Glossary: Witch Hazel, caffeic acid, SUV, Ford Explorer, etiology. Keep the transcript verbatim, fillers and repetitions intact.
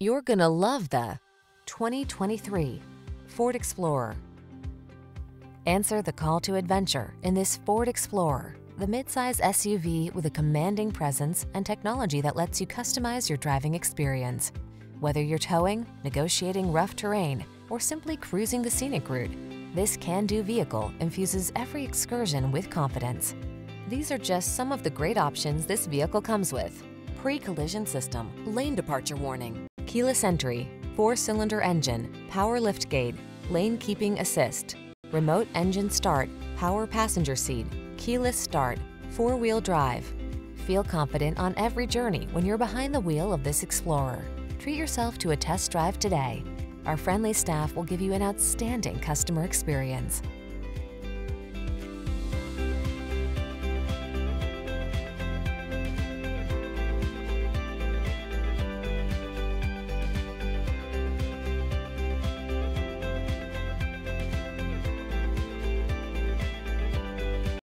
You're gonna love the twenty twenty-three Ford Explorer. Answer the call to adventure in this Ford Explorer, the midsize S U V with a commanding presence and technology that lets you customize your driving experience. Whether you're towing, negotiating rough terrain, or simply cruising the scenic route, this can-do vehicle infuses every excursion with confidence. These are just some of the great options this vehicle comes with: pre-collision system, lane departure warning, keyless entry, four-cylinder engine, power liftgate, lane keeping assist, remote engine start, power passenger seat, keyless start, four-wheel drive. Feel confident on every journey when you're behind the wheel of this Explorer. Treat yourself to a test drive today. Our friendly staff will give you an outstanding customer experience.